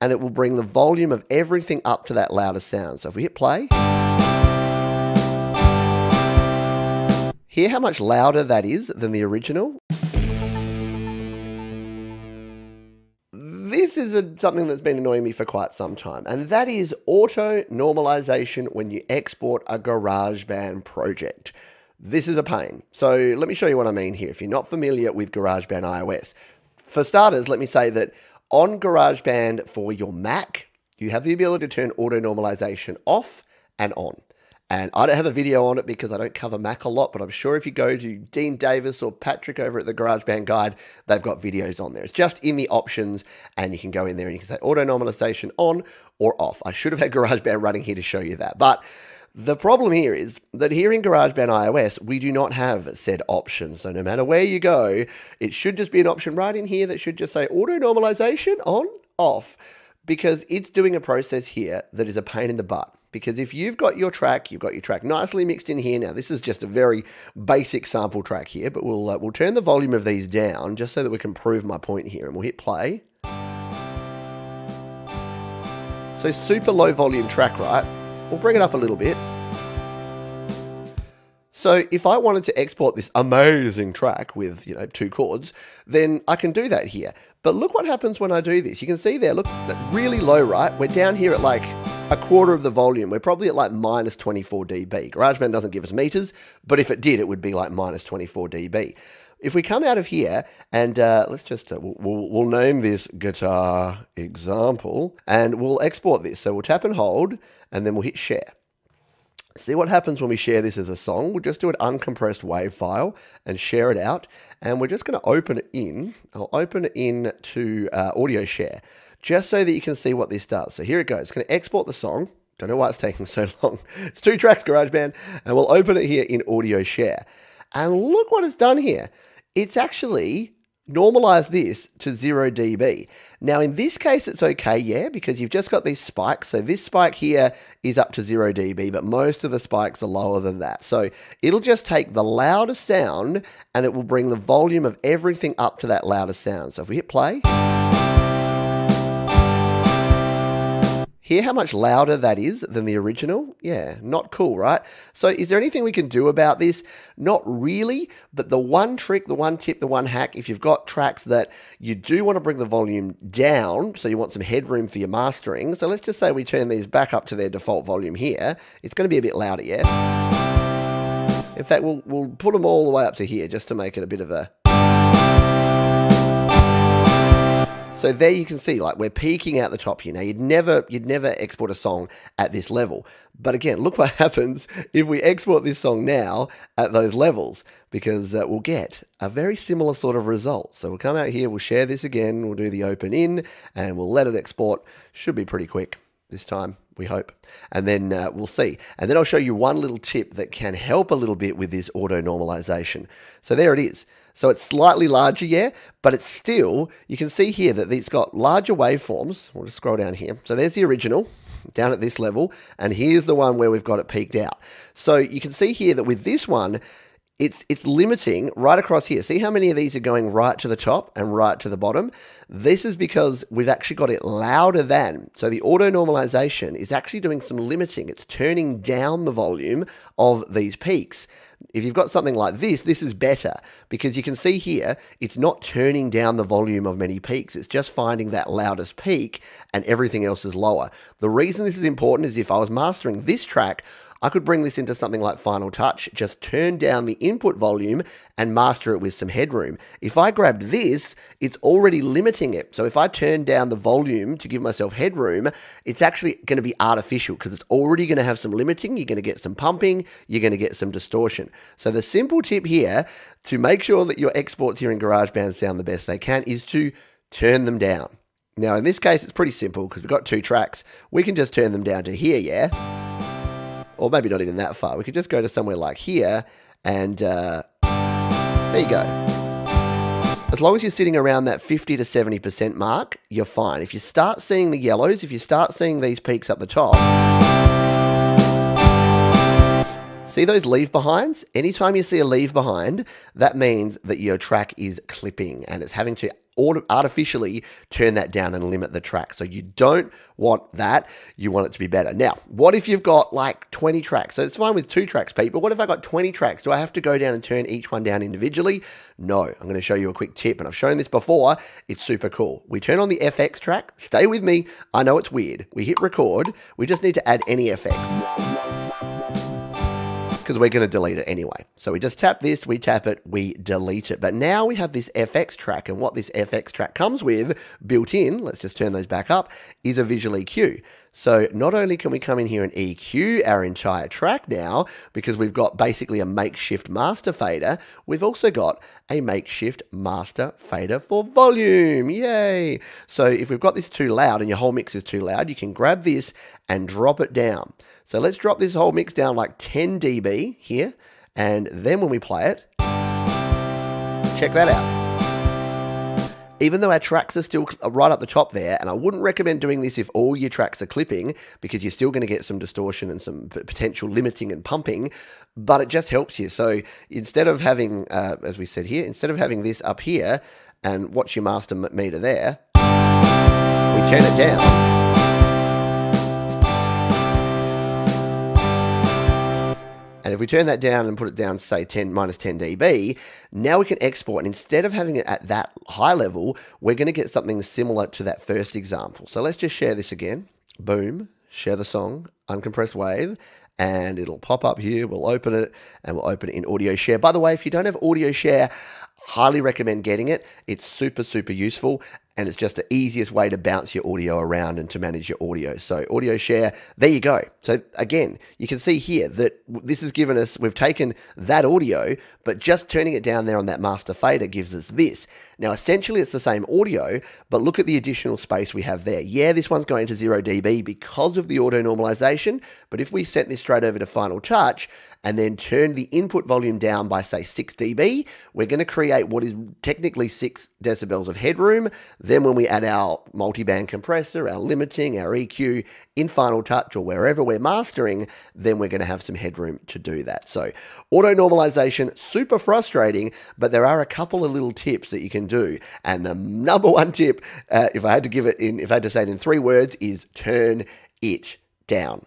and it will bring the volume of everything up to that loudest sound. So if we hit play, hear how much louder that is than the original. This is something that's been annoying me for quite some time, and that is auto normalization when you export a GarageBand project. This is a pain. So let me show you what I mean here. If you're not familiar with GarageBand iOS, for starters, let me say that on GarageBand for your Mac, you have the ability to turn auto normalization off and on. And I don't have a video on it because I don't cover Mac a lot, but I'm sure if you go to Dean Davis or Patrick over at the GarageBand Guide, they've got videos on there. It's just in the options, and you can go in there and you can say auto normalization on or off. I should have had GarageBand running here to show you that. But the problem here is that here in GarageBand iOS, we do not have said option. So no matter where you go, it should just be an option right in here that should just say auto normalization on, off, because it's doing a process here that is a pain in the butt. Because if you've got your track nicely mixed in here. Now, this is just a very basic sample track here, but we'll turn the volume of these down just so that we can prove my point here, and we'll hit play. So super low volume track, right? We'll bring it up a little bit. So if I wanted to export this amazing track with, you know, 2 chords, then I can do that here. But look what happens when I do this. You can see there, look, really low, right? We're down here at like a quarter of the volume. We're probably at like minus 24 dB. GarageBand doesn't give us meters, but if it did, it would be like minus 24 dB. If we come out of here and let's just, we'll name this guitar example, and we'll export this. So we'll tap and hold, and then we'll hit share. See what happens when we share this as a song. We'll just do an uncompressed WAV file and share it out. And we're just going to open it in. I'll open it in to Audio Share just so that you can see what this does. So here it goes. It's going to export the song. Don't know why it's taking so long. It's 2 tracks, GarageBand. And we'll open it here in Audio Share. And look what it's done here. It's actually normalize this to 0 dB. Now, in this case, it's okay, yeah, because you've just got these spikes. So this spike here is up to 0 dB, but most of the spikes are lower than that. So it'll just take the loudest sound and it will bring the volume of everything up to that loudest sound. So if we hit play, hear how much louder that is than the original? Yeah, not cool, right? So is there anything we can do about this? Not really, but the one trick, the one tip, the one hack, if you've got tracks that you do want to bring the volume down, so you want some headroom for your mastering. So let's just say we turn these back up to their default volume here. It's going to be a bit louder, yeah? In fact, we'll put them all the way up to here just to make it a bit of a... So there you can see, like, we're peaking out the top here. Now, you'd never export a song at this level. But again, look what happens if we export this song now at those levels, because we'll get a very similar sort of result. So we'll come out here, we'll share this again, we'll do the open in, and we'll let it export. Should be pretty quick this time, we hope. And then we'll see. And then I'll show you one little tip that can help a little bit with this auto normalization. So there it is. So it's slightly larger, yeah, but it's still, you can see here that it's got larger waveforms. We'll just scroll down here. So there's the original down at this level, and here's the one where we've got it peaked out. So you can see here that with this one, it's limiting right across here. See how many of these are going right to the top and right to the bottom? This is because we've actually got it louder than. So the auto normalization is actually doing some limiting. It's turning down the volume of these peaks. If you've got something like this, this is better because you can see here, it's not turning down the volume of many peaks. It's just finding that loudest peak and everything else is lower. The reason this is important is if I was mastering this track, I could bring this into something like Final Touch, just turn down the input volume and master it with some headroom. If I grabbed this, it's already limiting it. So if I turn down the volume to give myself headroom, it's actually going to be artificial because it's already going to have some limiting. You're going to get some pumping. You're going to get some distortion. So the simple tip here to make sure that your exports here in GarageBand sound the best they can is to turn them down. Now, in this case, it's pretty simple because we've got 2 tracks. We can just turn them down to here, yeah? Or maybe not even that far. We could just go to somewhere like here, and there you go. As long as you're sitting around that 50 to 70% mark, you're fine. If you start seeing the yellows, if you start seeing these peaks up the top, see those leave behinds? Anytime you see a leave behind, that means that your track is clipping and it's having to artificially turn that down and limit the track. So you don't want that. You want it to be better. Now, what if you've got like 20 tracks? So it's fine with 2 tracks, Pete, but what if I got 20 tracks? Do I have to go down and turn each one down individually? No, I'm going to show you a quick tip, and I've shown this before. It's super cool. We turn on the FX track. Stay with me. I know it's weird. We hit record. We just need to add any FX, because we're going to delete it anyway. So we just tap this, we tap it, we delete it. But now we have this FX track, and what this FX track comes with built in, let's just turn those back up, is a visual EQ. So not only can we come in here and EQ our entire track now, because we've got basically a makeshift master fader, we've also got a makeshift master fader for volume. Yay! So if we've got this too loud and your whole mix is too loud, you can grab this and drop it down. So let's drop this whole mix down like 10 dB here, and then when we play it, check that out. Even though our tracks are still right up the top there, and I wouldn't recommend doing this if all your tracks are clipping, because you're still going to get some distortion and some potential limiting and pumping, but it just helps you. So instead of having, as we said here, instead of having this up here, and watch your master meter there, we turn it down. And if we turn that down and put it down, say, minus 10 dB, now we can export. And instead of having it at that high level, we're going to get something similar to that first example. So let's just share this again. Boom. Share the song. Uncompressed wave. And it'll pop up here. We'll open it. And we'll open it in Audio Share. By the way, if you don't have Audio Share, highly recommend getting it. It's super, super useful. And it's just the easiest way to bounce your audio around and to manage your audio. So Audio Share, there you go. So again, you can see here that this has given us, we've taken that audio, but just turning it down there on that master fader gives us this. Now, essentially it's the same audio, but look at the additional space we have there. Yeah, this one's going to 0 dB because of the auto normalization, but if we sent this straight over to Final Touch and then turn the input volume down by say 6 dB, we're gonna create what is technically 6 decibels of headroom. Then when we add our multiband compressor, our limiting, our EQ in Final Touch or wherever we're mastering, then we're going to have some headroom to do that. So auto normalization, super frustrating, but there are a couple of little tips that you can do. And the number one tip, if I had to say it in 3 words, is turn it down.